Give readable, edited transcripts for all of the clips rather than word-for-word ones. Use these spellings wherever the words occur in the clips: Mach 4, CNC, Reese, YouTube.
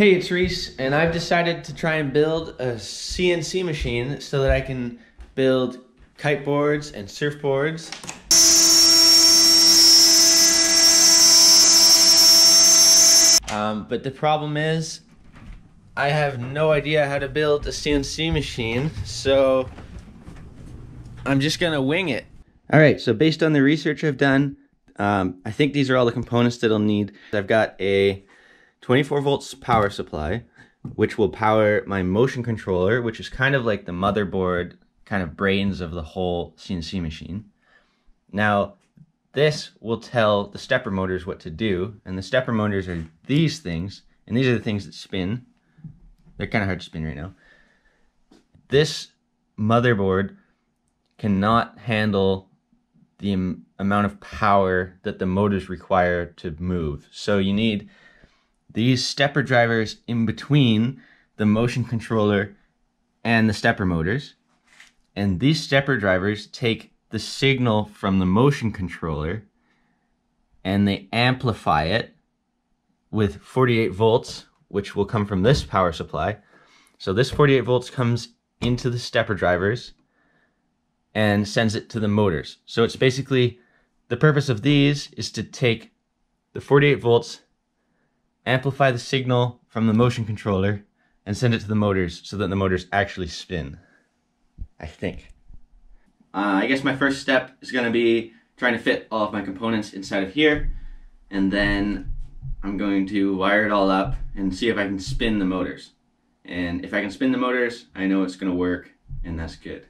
Hey, it's Reese, and I've decided to try and build a CNC machine so that I can build kiteboards and surfboards. But the problem is, I have no idea how to build a CNC machine, so I'm just gonna wing it. All right, so based on the research I've done, I think these are all the components that I'll need. I've got a 24 volts power supply, which will power my motion controller, which is kind of like the motherboard, kind of brains of the whole CNC machine. Now, this will tell the stepper motors what to do, and the stepper motors are these things, and these are the things that spin. They're kind of hard to spin right now. This motherboard cannot handle the amount of power that the motors require to move, so you need these stepper drivers in between the motion controller and the stepper motors. And these stepper drivers take the signal from the motion controller and they amplify it with 48 volts, which will come from this power supply. So this 48 volts comes into the stepper drivers and sends it to the motors. So it's basically, the purpose of these is to take the 48 volts, amplify the signal from the motion controller and send it to the motors so that the motors actually spin, I think. I guess my first step is going to be trying to fit all of my components inside of here, and then I'm going to wire it all up and see if I can spin the motors. And if I can spin the motors, I know it's going to work, and that's good.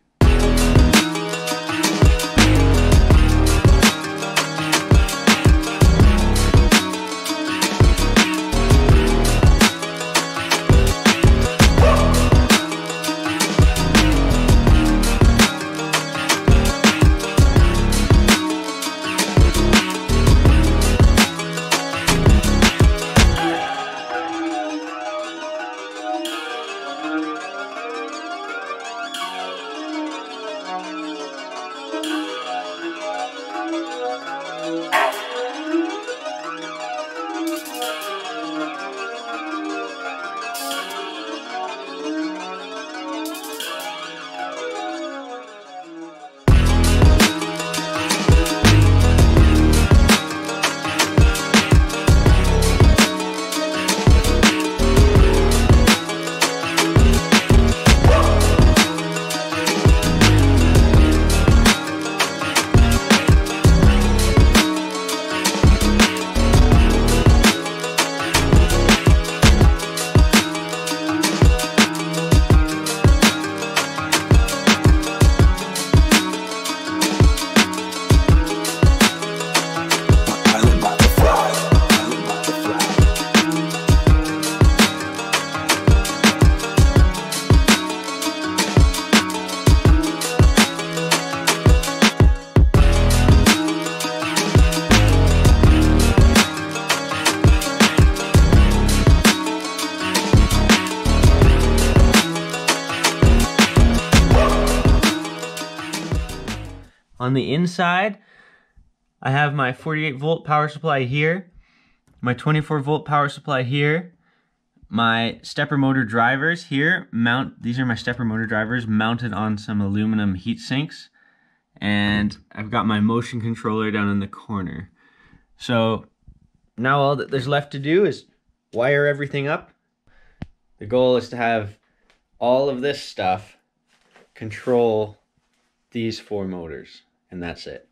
On the inside, I have my 48 volt power supply here, my 24 volt power supply here, my stepper motor drivers here, these are my stepper motor drivers mounted on some aluminum heat sinks, and I've got my motion controller down in the corner. So now all that there's left to do is wire everything up. The goal is to have all of this stuff control these four motors. And that's it.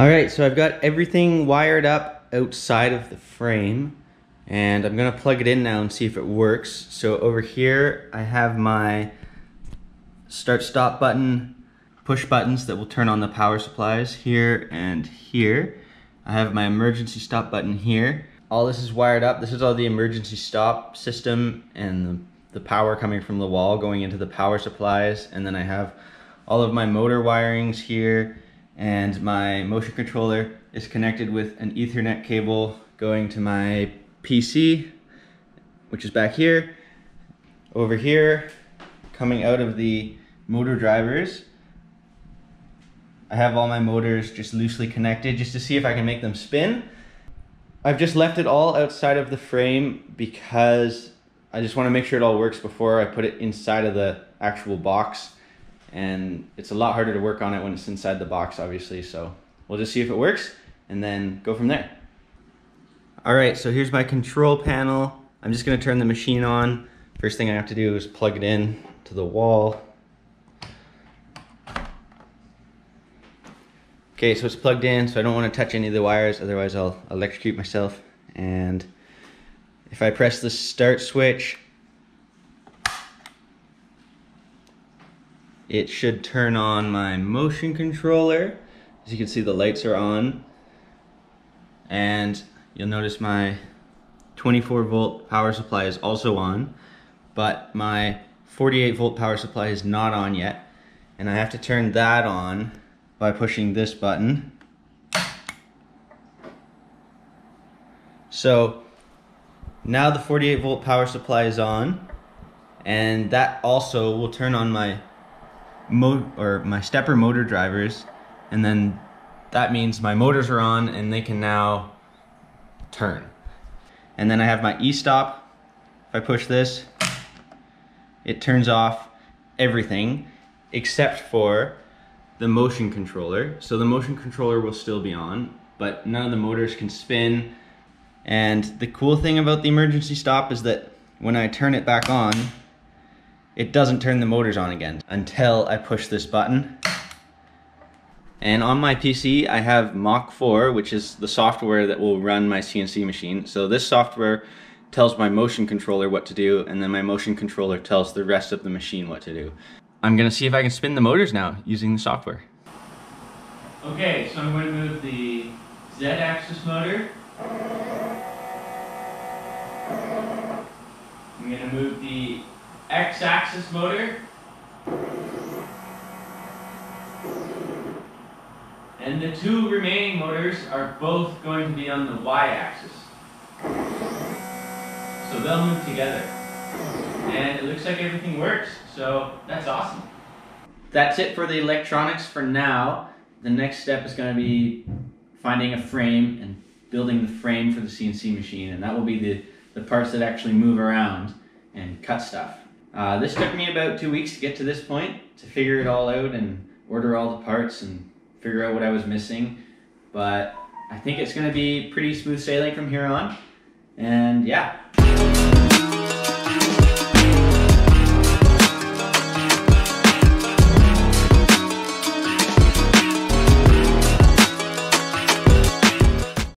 All right, so I've got everything wired up outside of the frame, and I'm gonna plug it in now and see if it works. So over here, I have my start-stop button, push buttons that will turn on the power supplies here and here. I have my emergency stop button here. All this is wired up. This is all the emergency stop system and the power coming from the wall going into the power supplies. And then I have all of my motor wirings here, and my motion controller is connected with an Ethernet cable going to my PC, which is back here. Over here, coming out of the motor drivers, I have all my motors just loosely connected just to see if I can make them spin. I've just left it all outside of the frame because I just want to make sure it all works before I put it inside of the actual box. And it's a lot harder to work on it when it's inside the box, obviously. So we'll just see if it works and then go from there. All right, so here's my control panel. I'm just going to turn the machine on. First thing I have to do is plug it in to the wall. Okay, so it's plugged in, so I don't want to touch any of the wires, otherwise I'll electrocute myself. And if I press the start switch, it should turn on my motion controller. As you can see, the lights are on. And you'll notice my 24-volt power supply is also on, but my 48-volt power supply is not on yet. And I have to turn that on by pushing this button. So now the 48-volt power supply is on, and that also will turn on my stepper motor drivers, and then that means my motors are on and they can now turn. And then I have my e-stop. If I push this, it turns off everything except for the motion controller. So the motion controller will still be on, but none of the motors can spin. And the cool thing about the emergency stop is that when I turn it back on, it doesn't turn the motors on again until I push this button. And on my PC, I have Mach 4, which is the software that will run my CNC machine. So this software tells my motion controller what to do, and then my motion controller tells the rest of the machine what to do. I'm gonna see if I can spin the motors now using the software. Okay, so I'm gonna move the Z-axis motor. I'm gonna move the X-axis motor. And the two remaining motors are both going to be on the Y-axis. So they'll move together. And it looks like everything works, so that's awesome. That's it for the electronics for now. The next step is going to be finding a frame and building the frame for the CNC machine, and that will be the parts that actually move around and cut stuff. This took me about 2 weeks to get to this point, to figure it all out and order all the parts and figure out what I was missing, but I think it's gonna be pretty smooth sailing from here on, and yeah.